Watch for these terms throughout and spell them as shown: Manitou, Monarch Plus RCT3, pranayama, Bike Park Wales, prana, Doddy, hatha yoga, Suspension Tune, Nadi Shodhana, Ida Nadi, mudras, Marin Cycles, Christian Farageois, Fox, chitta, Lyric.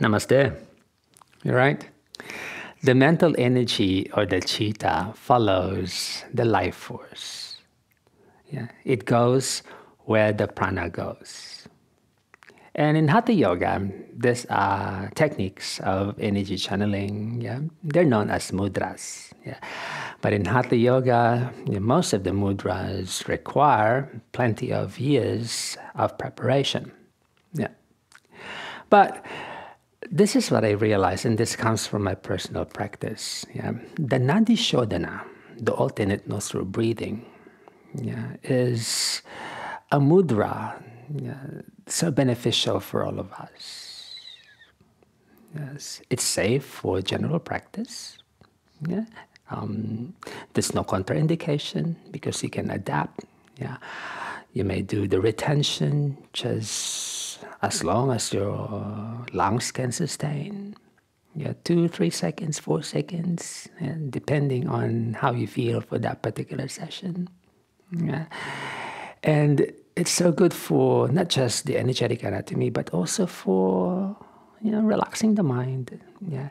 Namaste. You're right. The mental energy or the chitta follows the life force. Yeah. It goes where the prana goes. And in hatha yoga, these are techniques of energy channeling. Yeah. They're known as mudras. Yeah. But in hatha yoga, most of the mudras require plenty of years of preparation. Yeah. But this is what I realized, and this comes from my personal practice. Yeah. The Nadi Shodhana, the alternate nostril breathing, yeah, is a mudra, yeah, so beneficial for all of us. Yes. It's safe for general practice. Yeah. There's no contraindication because you can adapt. Yeah. You may do the retention just as long as your lungs can sustain. Yeah, 2, 3 seconds, 4 seconds, and depending on how you feel for that particular session. Yeah. And it's so good for not just the energetic anatomy, but also for, you know, relaxing the mind. Yeah.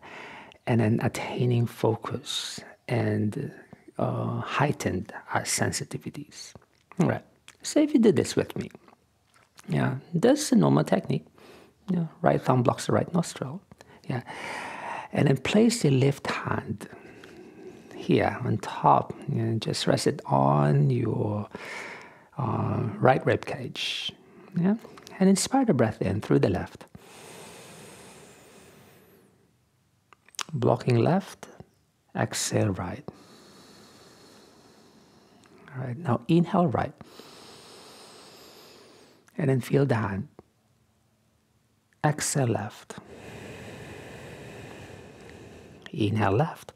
And then attaining focus and heightened our sensitivities. All right. So if you do this with me, yeah, that's a normal technique. Yeah, right thumb blocks the right nostril. Yeah. And then place the left hand here on top and just rest it on your right rib cage. Yeah. And inspire the breath in through the left. Blocking left, exhale right. All right, now inhale right. And then feel the hand. Exhale left. Inhale left.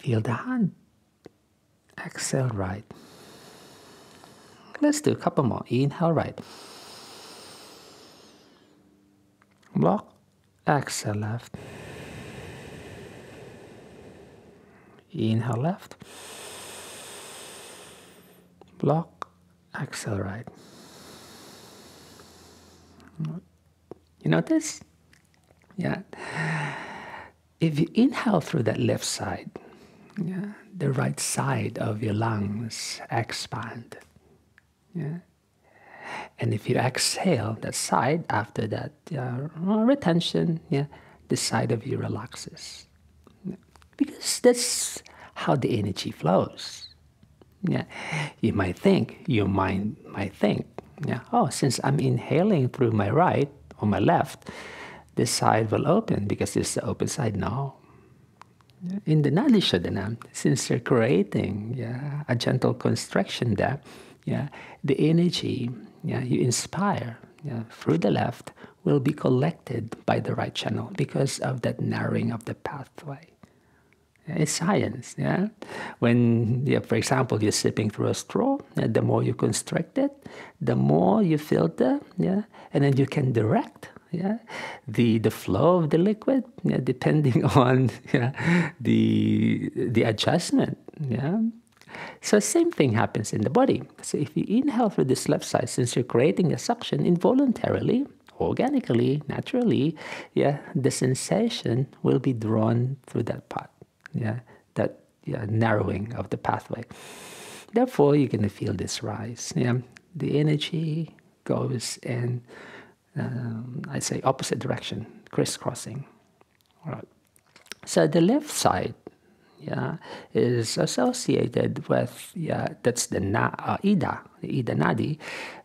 Feel the hand. Exhale right. Let's do a couple more. Inhale right. Block. Exhale left. Inhale left. Block. Exhale right. You notice? Yeah. If you inhale through that left side, yeah, the right side of your lungs expand. Yeah. And if you exhale that side after that retention, yeah, this side of you relaxes. Yeah. Because that's how the energy flows. Yeah, you might think, your mind might think, yeah, oh, since I'm inhaling through my right or my left, this side will open because it's the open side. No. Yeah. In the Nadi Shodhana, since you're creating, yeah, a gentle constriction there, yeah, the energy, yeah, you inspire, yeah, through the left will be collected by the right channel because of that narrowing of the pathway. It's science, yeah? When, yeah, for example, you're sipping through a straw, the more you constrict it, the more you filter, yeah? And then you can direct, yeah, the flow of the liquid, yeah, depending on, yeah, the adjustment, yeah? So same thing happens in the body. So if you inhale through this left side, since you're creating a suction involuntarily, organically, naturally, yeah, the sensation will be drawn through that part. Yeah, that, yeah, narrowing of the pathway. Therefore, you're going to feel this rise. Yeah, the energy goes in, I say, opposite direction, crisscrossing. All right. So the left side, yeah, is associated with, yeah, that's the Ida Nadi,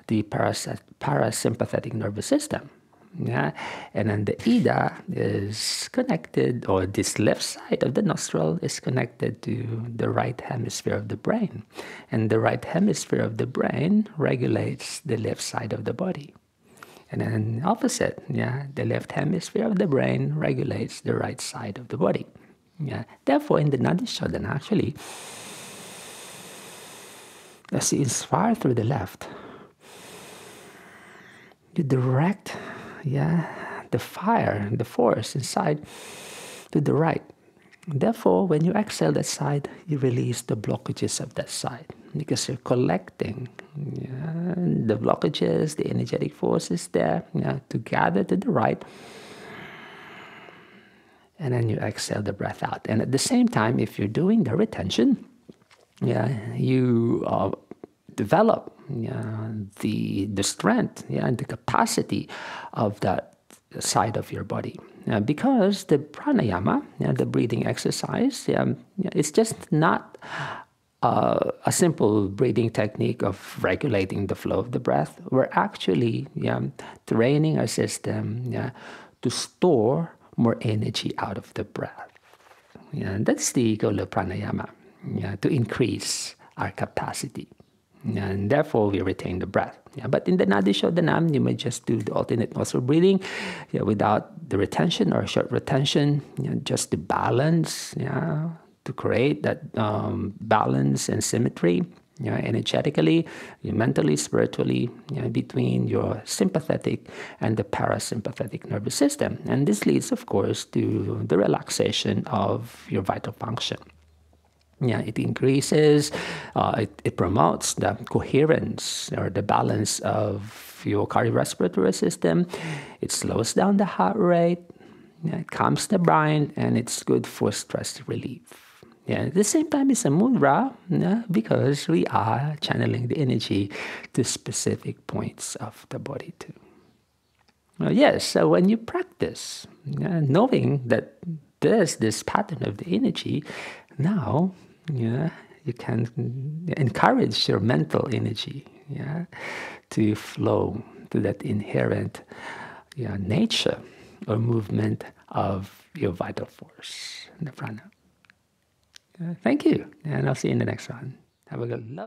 the parasympathetic nervous system. Yeah, and then the Ida is connected, or this left side of the nostril is connected to the right hemisphere of the brain. And the right hemisphere of the brain regulates the left side of the body. And then opposite, yeah, the left hemisphere of the brain regulates the right side of the body. Yeah. Therefore, in the Nadi Shodhana, actually, as you inspire through the left, you direct, yeah, the fire, the force inside to the right. Therefore, when you exhale that side, you release the blockages of that side. because you're collecting the blockages, the energetic forces there, to gather to the right. And then you exhale the breath out. And at the same time, if you're doing the retention, you develop the strength and the capacity of that side of your body. Because the pranayama, the breathing exercise, it's just not a simple breathing technique of regulating the flow of the breath. We're actually training our system to store more energy out of the breath. That's the goal of pranayama, to increase our capacity. And therefore, we retain the breath. But in the Nadi Shodhana, you may just do the alternate muscle breathing without the retention or short retention, just to balance, to create that balance and symmetry energetically, mentally, spiritually, between your sympathetic and the parasympathetic nervous system. And this leads, of course, to the relaxation of your vital function. It increases, it promotes the coherence or the balance of your cardiorespiratory system. It slows down the heart rate, it calms the brain, and it's good for stress relief. At the same time, it's a mudra because we are channeling the energy to specific points of the body too. Yes, so when you practice, knowing that there's this pattern of the energy, now, you can encourage your mental energy to flow to that inherent nature or movement of your vital force, the prana. Thank you, and I'll see you in the next one. Have a good love.